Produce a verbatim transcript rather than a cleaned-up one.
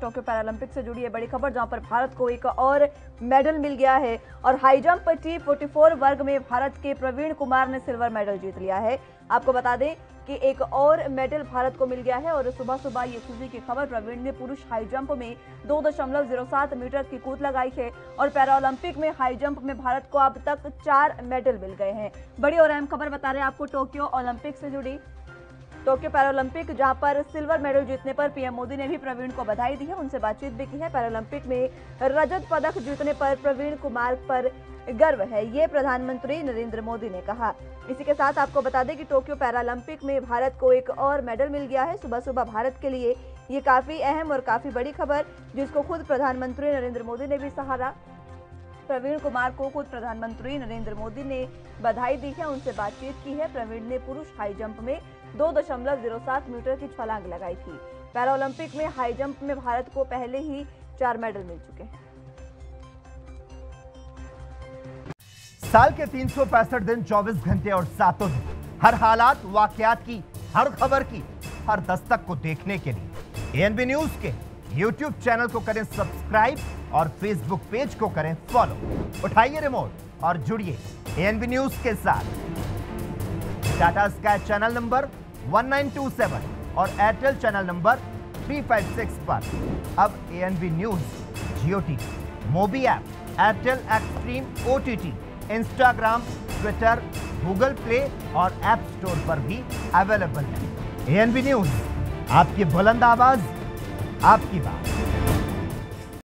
Tokyo Paralympic से जुड़ी है बड़ी खबर, जहां पर भारत को एक और मेडल मिल गया है। और high jump T forty four वर्ग में भारत के प्रवीण कुमार ने सिल्वर मेडल जीत लिया है। आपको बता दें कि एक और मेडल भारत को मिल गया है। और सुबह सुबह ये खुशी की खबर, प्रवीण ने पुरुष हाई जंप में दो दशमलव जीरो सात मीटर की कूद लगाई है और पैरालंपिक में हाई जंप में भारत को अब तक चार मेडल मिल गए हैं। बड़ी और अहम खबर बता रहे हैं आपको टोक्यो ओलंपिक से जुड़ी, टोक्यो पैरालंपिक जहां पर सिल्वर मेडल जीतने पर पीएम मोदी ने भी प्रवीण को बधाई दी है, उनसे बातचीत भी की है। पैरालंपिक में रजत पदक जीतने पर प्रवीण कुमार पर गर्व है, ये प्रधानमंत्री नरेंद्र मोदी ने कहा। इसी के साथ आपको बता दें कि टोक्यो पैरालंपिक में भारत को एक और मेडल मिल गया है। सुबह सुबह भारत के लिए ये काफी अहम और काफी बड़ी खबर, जिसको खुद प्रधानमंत्री नरेंद्र मोदी ने भी सराहा। प्रवीण कुमार को खुद प्रधानमंत्री नरेंद्र मोदी ने बधाई दी है, उनसे बातचीत की है। प्रवीण ने पुरुष हाई जंप में दो दशमलव जीरो सात मीटर की छलांग लगाई थी। पैरालंपिक में हाई जंप में भारत को पहले ही चार मेडल मिल चुके हैं। साल के तीन सौ पैंसठ दिन, चौबीस घंटे और सातों दिन, हर हालात वाकयात की, हर खबर की, हर दस्तक को देखने के लिए एनबी न्यूज के यूट्यूब चैनल को करें सब्सक्राइब और फेसबुक पेज को करें फॉलो। उठाइए रिमोट और जुड़िए एनबी न्यूज के साथ। टाटा स्काई चैनल नंबर उन्नीस सौ सत्ताईस और एयरटेल चैनल नंबर तीन सौ छप्पन पर अब NB news JioTV, Mobi app, Airtel Xstream OTT, Instagram, Twitter, Google Play और ऐप स्टोर पर भी अवेलेबल है। एनबी न्यूज, आपकी बुलंद आवाज, आपकी बात।